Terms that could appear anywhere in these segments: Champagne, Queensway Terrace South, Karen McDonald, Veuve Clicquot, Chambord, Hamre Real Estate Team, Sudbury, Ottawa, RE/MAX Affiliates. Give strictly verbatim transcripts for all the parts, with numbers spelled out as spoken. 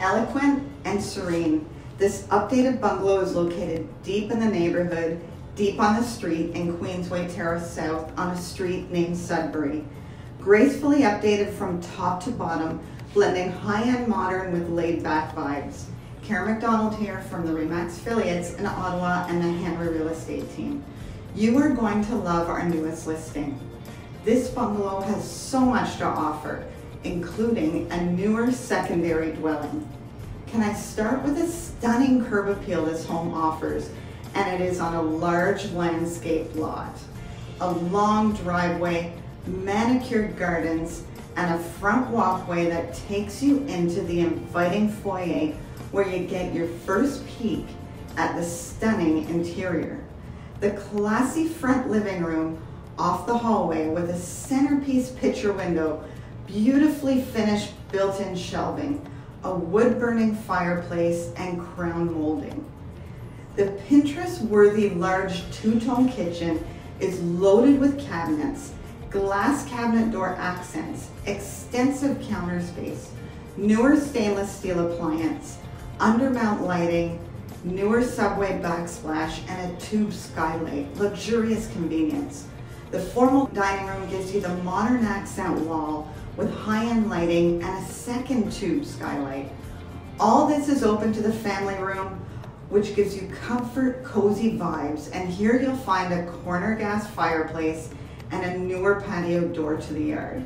eloquent and serene. This updated bungalow is located deep in the neighborhood, deep on the street in Queensway Terrace South on a street named Sudbury. Gracefully updated from top to bottom, blending high-end modern with laid-back vibes. Karen McDonald here from the RE/MAX Affiliates in Ottawa and the Hamre Real Estate Team. You are going to love our newest listing. This bungalow has so much to offer, including a newer secondary dwelling. Can I start with a stunning curb appeal this home offers, and it is on a large landscaped lot. A long driveway, manicured gardens, and a front walkway that takes you into the inviting foyer where you get your first peek at the stunning interior. The classy front living room off the hallway with a centerpiece picture window, beautifully finished built-in shelving, a wood-burning fireplace, and crown molding. The Pinterest-worthy large two-tone kitchen is loaded with cabinets, glass cabinet door accents, extensive counter space, newer stainless steel appliance, undermount lighting, newer subway backsplash, and a tube skylight, luxurious convenience. The formal dining room gives you the modern accent wall with high-end lighting and a second tube skylight. All this is open to the family room, which gives you comfort, cozy vibes, and here you'll find a corner gas fireplace and a newer patio door to the yard.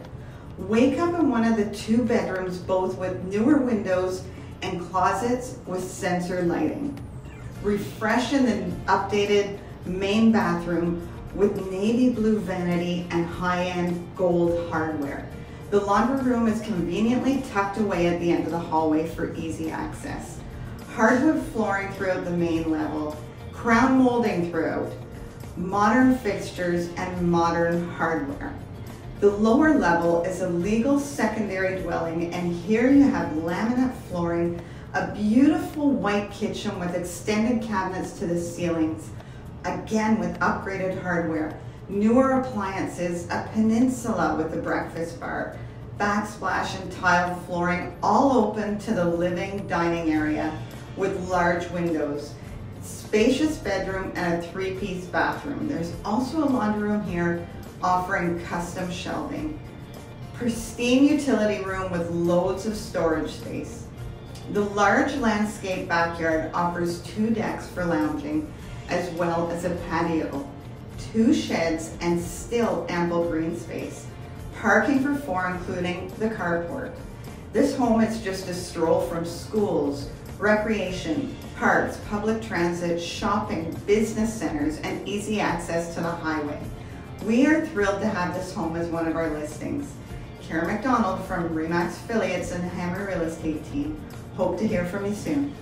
Wake up in one of the two bedrooms, both with newer windows and closets with sensor lighting. Refresh in the updated main bathroom with navy blue vanity and high-end gold hardware. The laundry room is conveniently tucked away at the end of the hallway for easy access. Hardwood flooring throughout the main level, crown molding throughout, modern fixtures, and modern hardware. The lower level is a legal secondary dwelling, and here you have laminate flooring, a beautiful white kitchen with extended cabinets to the ceilings, again with upgraded hardware, newer appliances, a peninsula with a breakfast bar, backsplash and tiled flooring, all open to the living dining area with large windows, spacious bedroom, and a three-piece bathroom. There's also a laundry room here offering custom shelving. Pristine utility room with loads of storage space. The large landscape backyard offers two decks for lounging as well as a patio, two sheds, and still ample green space. Parking for four, including the carport. This home is just a stroll from schools, recreation, parks, public transit, shopping, business centers, and easy access to the highway. We are thrilled to have this home as one of our listings. Karen McDonald from RE/MAX Affiliates and the Hamre Real Estate Team. Hope to hear from you soon.